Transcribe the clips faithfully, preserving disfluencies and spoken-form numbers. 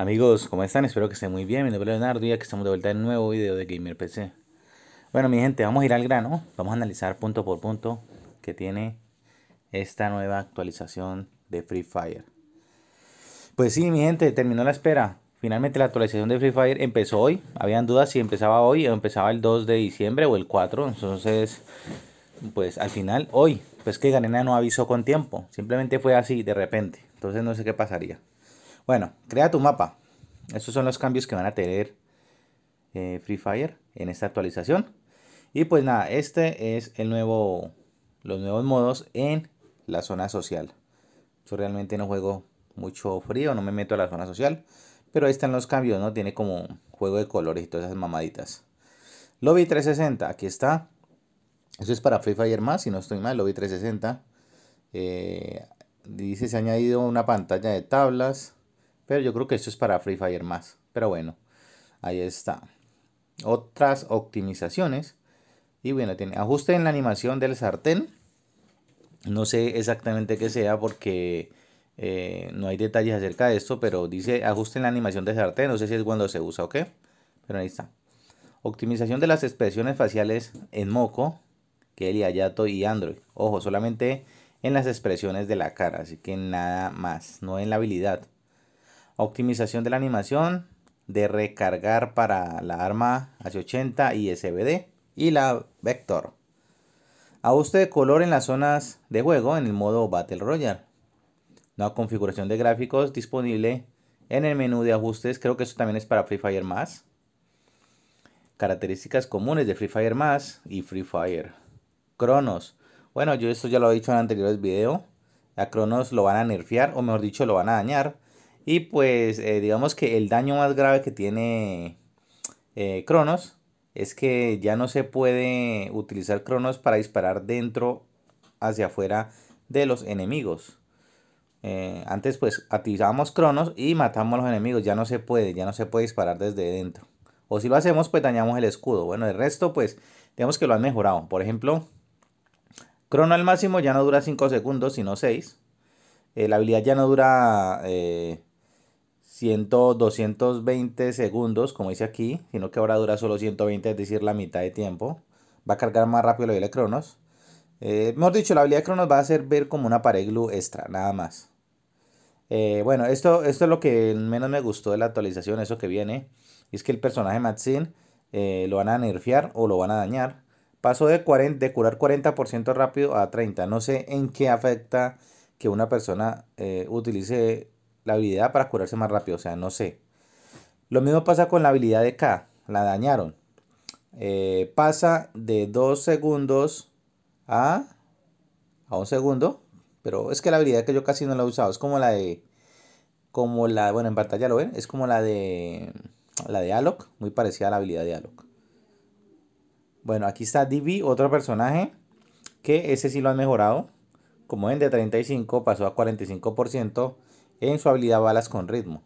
Amigos, ¿cómo están? Espero que estén muy bien. Mi nombre es Leonardo y aquí estamos de vuelta en un nuevo video de GaymerPC. Bueno, mi gente, vamos a ir al grano. Vamos a analizar punto por punto que tiene esta nueva actualización de Free Fire. Pues sí, mi gente, terminó la espera. Finalmente la actualización de Free Fire empezó hoy. Habían dudas si empezaba hoy o empezaba el dos de diciembre o el cuatro. Entonces, pues al final, hoy, pues que Garena no avisó con tiempo. Simplemente fue así, de repente. Entonces no sé qué pasaría. Bueno, crea tu mapa. Estos son los cambios que van a tener eh, Free Fire en esta actualización. Y pues nada, este es el nuevo, los nuevos modos en la zona social. Yo realmente no juego mucho frío, no me meto a la zona social. Pero ahí están los cambios, ¿no? Tiene como juego de colores y todas esas mamaditas. Lobby trescientos sesenta, aquí está. Eso es para Free Fire más, si no estoy mal, Lobby trescientos sesenta. Eh, dice, se ha añadido una pantalla de tablas. Pero yo creo que esto es para Free Fire más. Pero bueno, ahí está. Otras optimizaciones. Y bueno, tiene ajuste en la animación del sartén. No sé exactamente qué sea porque eh, no hay detalles acerca de esto. Pero dice ajuste en la animación del sartén. No sé si es cuando se usa o qué. Pero ahí está. Optimización de las expresiones faciales en moco. Que el Yayato y Android. Ojo, solamente en las expresiones de la cara, así que nada más, no en la habilidad. Optimización de la animación, de recargar para la arma A C ochenta y S B D y la Vector. Ajuste de color en las zonas de juego en el modo Battle Royale. Nueva configuración de gráficos disponible en el menú de ajustes, creo que eso también es para Free Fire más. Características comunes de Free Fire más y Free Fire. Kronos, bueno, yo esto ya lo he dicho en anteriores videos, a Kronos lo van a nerfear, o mejor dicho, lo van a dañar, y pues eh, digamos que el daño más grave que tiene eh, Kronos es que ya no se puede utilizar Kronos para disparar dentro hacia afuera de los enemigos. Eh, antes pues activamos Kronos y matamos a los enemigos, ya no se puede, ya no se puede disparar desde dentro, o si lo hacemos pues dañamos el escudo. Bueno, el resto pues digamos que lo han mejorado, por ejemplo... Crono al máximo ya no dura cinco segundos, sino seis. Eh, la habilidad ya no dura eh, cien, doscientos veinte segundos, como dice aquí, sino que ahora dura solo ciento veinte, es decir, la mitad de tiempo. Va a cargar más rápido la habilidad de Cronos. Eh, mejor dicho, la habilidad de Cronos va a servir como una pared glue extra, nada más. Eh, bueno, esto, esto es lo que menos me gustó de la actualización, eso que viene. Es que el personaje Madsin eh, lo van a nerfear o lo van a dañar. Pasó de, cuarenta, de curar cuarenta por ciento rápido a treinta por ciento. No sé en qué afecta que una persona eh, utilice la habilidad para curarse más rápido. O sea, no sé. Lo mismo pasa con la habilidad de K. La dañaron. Eh, pasa de dos segundos a, a un segundo. Pero es que la habilidad que yo casi no la he usado. Es como la de... como la Bueno, en pantalla lo ven. Es como la de... La de Alok. Muy parecida a la habilidad de Alok. Bueno, aquí está Divi, otro personaje que ese sí lo han mejorado. Como ven, de treinta y cinco pasó a cuarenta y cinco por ciento en su habilidad balas con ritmo.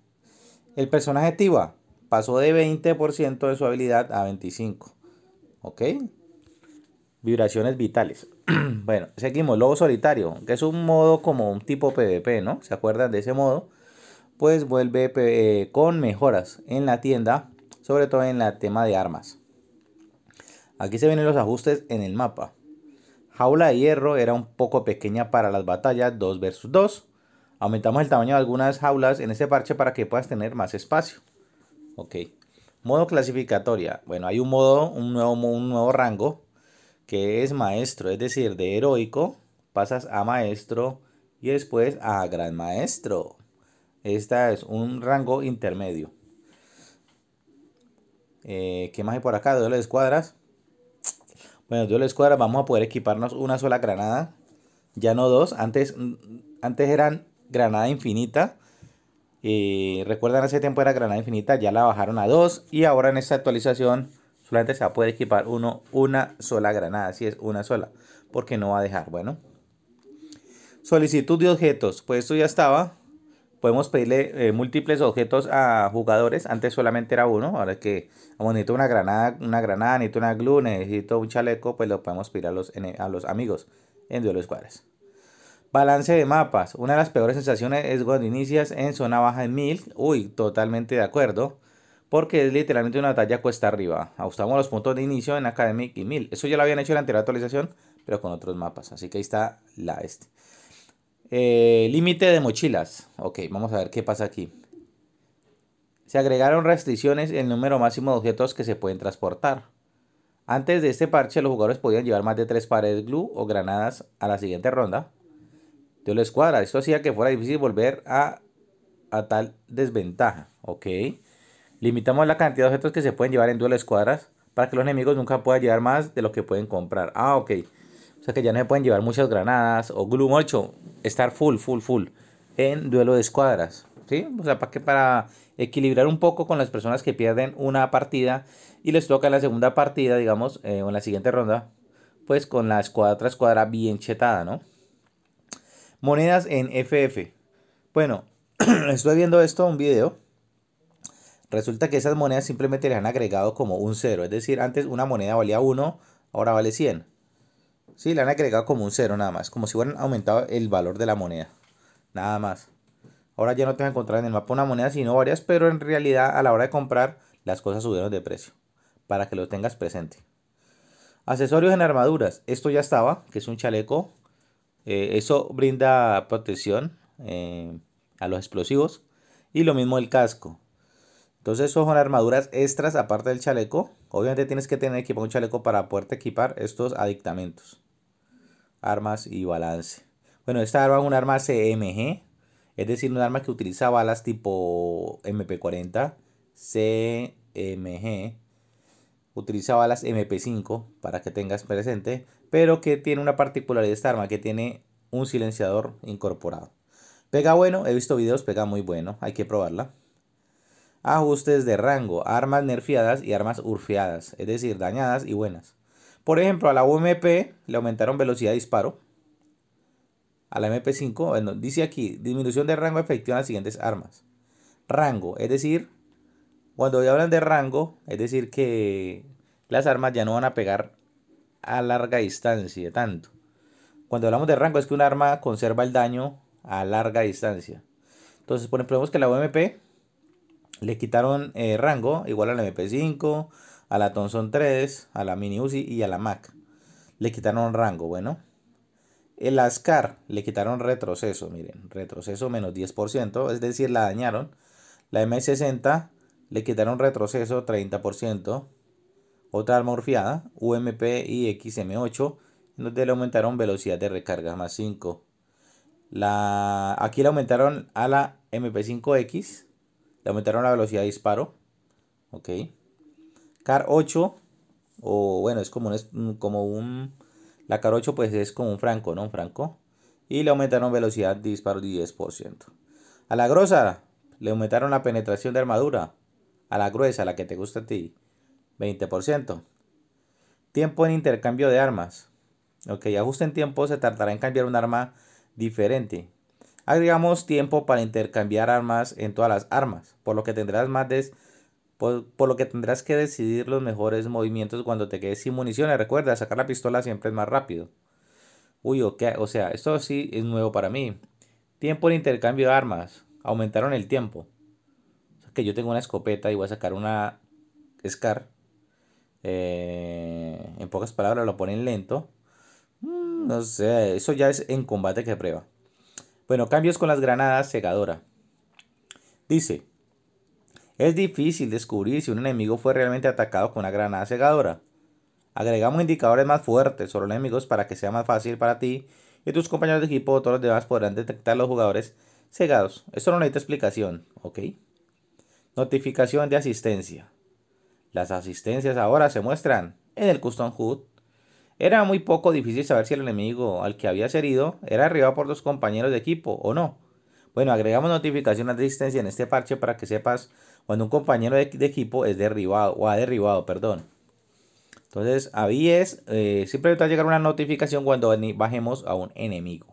El personaje Tiva pasó de veinte por ciento de su habilidad a veinticinco por ciento. ¿Ok? Vibraciones vitales. Bueno, seguimos. Lobo solitario, que es un modo como un tipo PvP, ¿no? ¿Se acuerdan de ese modo? Pues vuelve eh, con mejoras en la tienda, sobre todo en el tema de armas. Aquí se vienen los ajustes en el mapa. Jaula de hierro era un poco pequeña para las batallas dos versus dos. Aumentamos el tamaño de algunas jaulas en este parche para que puedas tener más espacio. Ok. Modo clasificatoria. Bueno, hay un modo, un nuevo, un nuevo rango que es maestro. Es decir, de heroico pasas a maestro y después a gran maestro. Esta es un rango intermedio. Eh, ¿Qué más hay por acá? Duelo de escuadras. Bueno, duelo de escuadra, vamos a poder equiparnos una sola granada. Ya no dos. Antes, antes eran granada infinita. Eh, Recuerdan, hace tiempo era granada infinita. Ya la bajaron a dos. Y ahora en esta actualización solamente se va a poder equipar uno una sola granada. Así es, una sola. Porque no va a dejar. Bueno. Solicitud de objetos. Pues esto ya estaba. Podemos pedirle eh, múltiples objetos a jugadores. Antes solamente era uno. Ahora es que vamos, necesito una granada, una granada, necesito una glue, necesito un chaleco. Pues lo podemos pedir a los, a los amigos en duelo de escuadras. Balance de mapas. Una de las peores sensaciones es cuando inicias en zona baja en mil. Uy, totalmente de acuerdo. Porque es literalmente una batalla cuesta arriba. Ajustamos los puntos de inicio en Academic y mil. Eso ya lo habían hecho en la anterior actualización, pero con otros mapas. Así que ahí está la este. Eh, límite de mochilas. Ok, vamos a ver qué pasa aquí. Se agregaron restricciones en el número máximo de objetos que se pueden transportar. Antes de este parche, los jugadores podían llevar más de tres paredes glue o granadas a la siguiente ronda de la escuadra. Esto hacía que fuera difícil volver a, a tal desventaja. Ok. Limitamos la cantidad de objetos que se pueden llevar en duelo de escuadras para que los enemigos nunca puedan llevar más de lo que pueden comprar. Ah, ok. O sea que ya no se pueden llevar muchas granadas o glue ocho. Estar full, full, full en duelo de escuadras. ¿Sí? O sea, para que para equilibrar un poco con las personas que pierden una partida y les toca la segunda partida, digamos, eh, o en la siguiente ronda, pues con la escuadra tras escuadra bien chetada, ¿no? Monedas en F F. Bueno, estoy viendo esto, un video. Resulta que esas monedas simplemente les han agregado como un cero. Es decir, antes una moneda valía uno, ahora vale cien. Sí, le han agregado como un cero nada más. Como si hubieran aumentado el valor de la moneda. Nada más. Ahora ya no te vas a encontrar en el mapa una moneda sino varias, pero en realidad a la hora de comprar las cosas subieron de precio, para que lo tengas presente. Accesorios en armaduras, esto ya estaba, que es un chaleco, eh, eso brinda protección eh, a los explosivos, y lo mismo el casco. Entonces eso son armaduras extras aparte del chaleco. Obviamente tienes que tener equipado un chaleco para poderte equipar estos aditamentos, armas y balance. Bueno, esta arma es un arma C M G. Es decir, un arma que utiliza balas tipo M P cuarenta, C M G, utiliza balas M P cinco, para que tengas presente, pero que tiene una particularidad esta arma, que tiene un silenciador incorporado. Pega bueno, he visto videos, pega muy bueno, hay que probarla. Ajustes de rango, armas nerfeadas y armas urfeadas, es decir, dañadas y buenas. Por ejemplo, a la U M P le aumentaron velocidad de disparo. A la M P cinco, bueno, dice aquí, disminución de rango efectivo en las siguientes armas. Rango, es decir, cuando ya hablan de rango, es decir que las armas ya no van a pegar a larga distancia tanto. Cuando hablamos de rango es que un arma conserva el daño a larga distancia. Entonces, por ejemplo, vemos que a la U M P le quitaron eh, rango, igual a la M P cinco, a la Thompson tres, a la Mini Uzi y a la Mac. Le quitaron rango, bueno. El ASCAR le quitaron retroceso, miren, retroceso menos diez por ciento, es decir, la dañaron. La M sesenta le quitaron retroceso treinta por ciento, otra arma urfiada, U M P y X M ocho, donde le aumentaron velocidad de recarga más cinco. La... Aquí le aumentaron a la M P cinco X, le aumentaron la velocidad de disparo. Ok. Car ocho, o bueno, es como un... Como un la Car ocho pues es como un franco, ¿no? Un franco. Y le aumentaron velocidad de disparo diez por ciento. A la grosa le aumentaron la penetración de armadura. A la gruesa, la que te gusta a ti, veinte por ciento. Tiempo en intercambio de armas. Ok, ajuste en tiempo, se tardará en cambiar un arma diferente. Agregamos tiempo para intercambiar armas en todas las armas. Por lo que tendrás más de... Por, por lo que tendrás que decidir los mejores movimientos cuando te quedes sin municiones. Recuerda, sacar la pistola siempre es más rápido. Uy, ok, o sea, esto sí es nuevo para mí. Tiempo de intercambio de armas. Aumentaron el tiempo. O sea, que yo tengo una escopeta y voy a sacar una SCAR. Eh, en pocas palabras, lo ponen lento. Mm, no sé, eso ya es en combate que prueba. Bueno, cambios con las granadas segadora. Dice... Es difícil descubrir si un enemigo fue realmente atacado con una granada cegadora. Agregamos indicadores más fuertes sobre los enemigos para que sea más fácil para ti y tus compañeros de equipo o todos los demás podrán detectar los jugadores cegados. Esto no necesita explicación, ¿ok? Notificación de asistencia. Las asistencias ahora se muestran en el Custom H U D. Era muy poco difícil saber si el enemigo al que habías herido era arribado por tus compañeros de equipo o no. Bueno, agregamos notificación de asistencia en este parche para que sepas cuando un compañero de, de equipo es derribado o ha derribado, perdón. Entonces, ahí es, eh, siempre va a llegar una notificación cuando bajemos a un enemigo.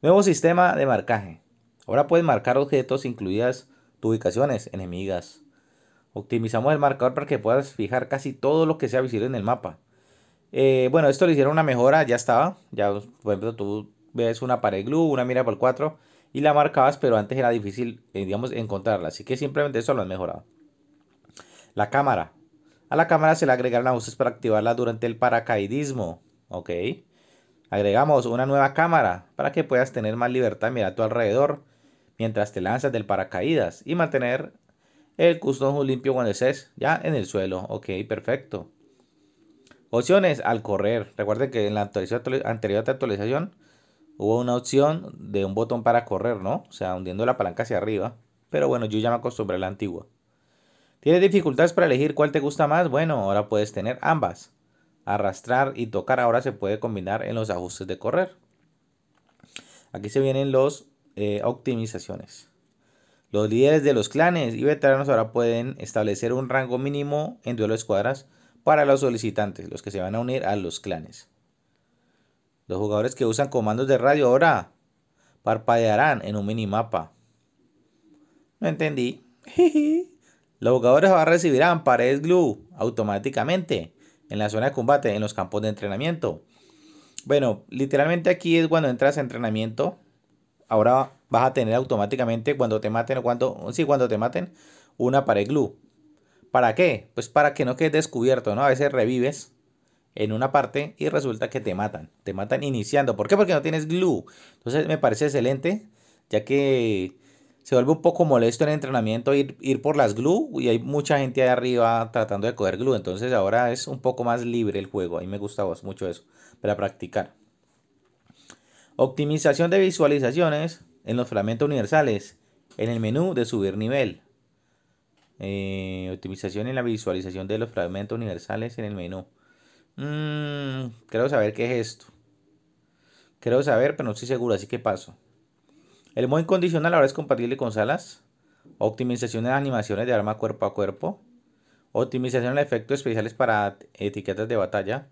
Nuevo sistema de marcaje. Ahora puedes marcar objetos, incluidas tus ubicaciones enemigas. Optimizamos el marcador para que puedas fijar casi todo lo que sea visible en el mapa. Eh, bueno, esto le hicieron una mejora, ya estaba. Ya, por ejemplo, tú ves una pared glue, una mira por cuatro y la marcabas, pero antes era difícil, eh, digamos, encontrarla. Así que simplemente eso lo han mejorado. La cámara. A la cámara se le agregaron ajustes para activarla durante el paracaidismo. Ok. Agregamos una nueva cámara para que puedas tener más libertad, mirar a tu alrededor mientras te lanzas del paracaídas y mantener el custom limpio cuando estés ya en el suelo. Ok, perfecto. Opciones al correr. Recuerden que en la anterior actualización hubo una opción de un botón para correr, ¿no? O sea, hundiendo la palanca hacia arriba. Pero bueno, yo ya me acostumbré a la antigua. ¿Tienes dificultades para elegir cuál te gusta más? Bueno, ahora puedes tener ambas. Arrastrar y tocar ahora se puede combinar en los ajustes de correr. Aquí se vienen las eh, optimizaciones. Los líderes de los clanes y veteranos ahora pueden establecer un rango mínimo en duelo de escuadras para los solicitantes, los que se van a unir a los clanes. Los jugadores que usan comandos de radio ahora parpadearán en un minimapa. No entendí. Los jugadores ahora recibirán paredes glue automáticamente en la zona de combate, en los campos de entrenamiento. Bueno, literalmente aquí es cuando entras a entrenamiento. Ahora vas a tener automáticamente cuando te maten o cuando, sí, cuando te maten, una pared glue. ¿Para qué? Pues para que no quedes descubierto, ¿no? A veces revives en una parte y resulta que te matan. Te matan iniciando. ¿Por qué? Porque no tienes glue. Entonces me parece excelente, ya que se vuelve un poco molesto en el entrenamiento ir, ir por las glue. Y hay mucha gente ahí arriba tratando de coger glue. Entonces ahora es un poco más libre el juego. A mí me gusta mucho eso para practicar. Optimización de visualizaciones en los fragmentos universales, en el menú de subir nivel. Eh, optimización en la visualización de los fragmentos universales en el menú. Mm, creo saber qué es esto. Creo saber, pero no estoy seguro, así que paso. El modo incondicional ahora es compatible con salas. Optimización en las animaciones de arma cuerpo a cuerpo. Optimización en efectos especiales para etiquetas de batalla.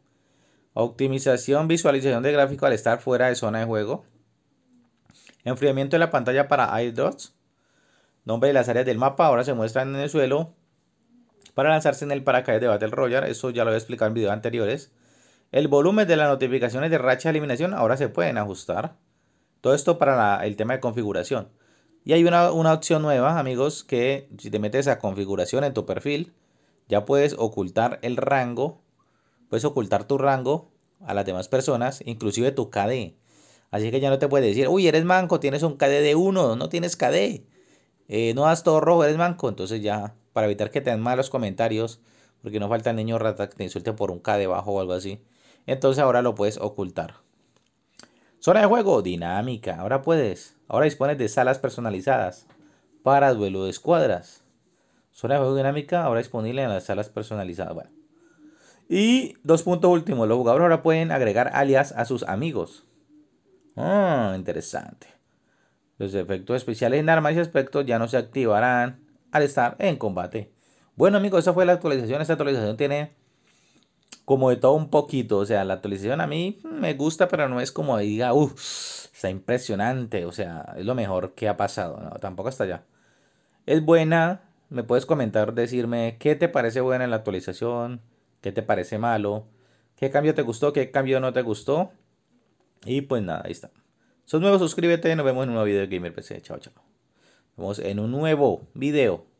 Optimización, visualización de gráfico al estar fuera de zona de juego. Enfriamiento de la pantalla para airdrops. Nombre de las áreas del mapa ahora se muestran en el suelo. Para lanzarse en el paracaídas de Battle Royale. Eso ya lo había explicado en videos anteriores. El volumen de las notificaciones de racha de eliminación ahora se pueden ajustar. Todo esto para la, el tema de configuración. Y hay una, una opción nueva, amigos, que si te metes a configuración en tu perfil, ya puedes ocultar el rango. Puedes ocultar tu rango a las demás personas, inclusive tu K D. Así que ya no te puedes decir, uy, eres manco, tienes un K D de uno, no tienes K D. Eh, no das todo rojo, eres manco. Entonces ya, para evitar que te den malos comentarios, porque no falta el niño rata que te insulte por un K D bajo o algo así. Entonces ahora lo puedes ocultar. Zona de juego, dinámica. Ahora puedes, ahora dispones de salas personalizadas para duelo de escuadras. Zona de juego dinámica, ahora disponible en las salas personalizadas. Bueno. Y dos puntos últimos. Los jugadores ahora pueden agregar alias a sus amigos. Ah, interesante. Los efectos especiales en armas y aspectos ya no se activarán al estar en combate. Bueno, amigos, esa fue la actualización. Esta actualización tiene como de todo un poquito. O sea, la actualización a mí me gusta, pero no es como diga, uff, está impresionante. O sea, es lo mejor que ha pasado. No, tampoco hasta allá. Es buena. Me puedes comentar, decirme qué te parece buena en la actualización. ¿Qué te parece malo? ¿Qué cambio te gustó? ¿Qué cambio no te gustó? Y pues nada, ahí está. Si sos nuevo, suscríbete. Nos vemos en un nuevo video de GaymerPC. Chao, chao. Nos vemos en un nuevo video.